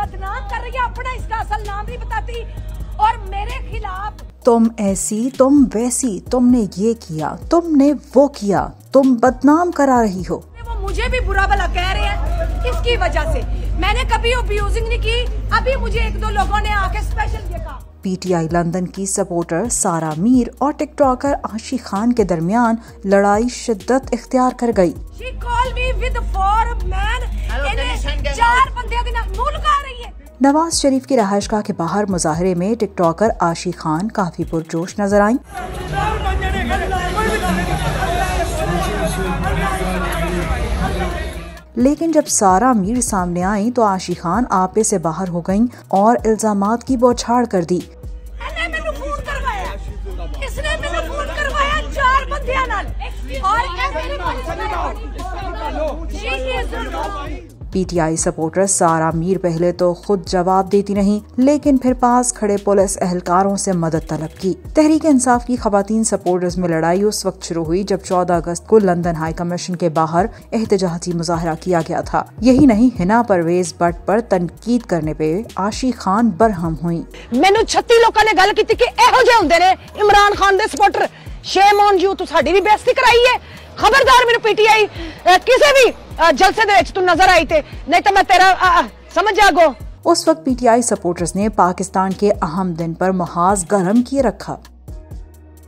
बदनाम कर रही है, अपना इसका असल नाम नहीं बताती। और मेरे खिलाफ तुम ऐसी, तुम वैसी, तुमने ये किया, तुमने वो किया, तुम बदनाम करा रही हो। वो मुझे भी बुरा भला कह रहे हैं इसकी वजह से। मैंने कभी अब्यूजिंग नहीं की। अभी मुझे एक दो लोगों ने आके स्पेशल ये कहा। पीटीआई लंदन की सपोर्टर सारा मीर और टिकटॉकर आशी खान के दरमियान लड़ाई शिद्दत इख्तियार कर गई। नवाज शरीफ की रहायशगाह के बाहर मुजाहरे में टिकटॉकर आशी खान काफी पुरजोश नजर आईं। लेकिन जब सारा मीर सामने आई तो आशी खान आपे से बाहर हो गईं और इल्जामात की बौछार कर दी। पीटीआई सपोर्टर सारा मीर पहले तो खुद जवाब देती नहीं, लेकिन फिर पास खड़े पुलिस एहलकारों से मदद तलब की। तहरीक इंसाफ की खवातीन सपोर्टर्स में लड़ाई उस वक्त शुरू हुई जब 14 अगस्त को लंदन हाई कमीशन के बाहर एहतजाजी मुजाहरा किया गया था। यही नहीं, हिना परवेज बट पर तनकीद करने पे आशी खान बरहम हुई। मैनू 36 लोगों ने गल की कि एहो जे हुंदे ने इमरान खान दे सपोर्टर, शेम ऑन यू। तू साडी भी बेइज्जती कराई है। खबरदार मेरे पीटीआई किसी भी जलसे दे तू नजर आई थे, नहीं तो मैं तेरा समझ जागो। उस वक्त पीटीआई सपोर्टर्स ने पाकिस्तान के अहम दिन पर महाज गरम किए रखा।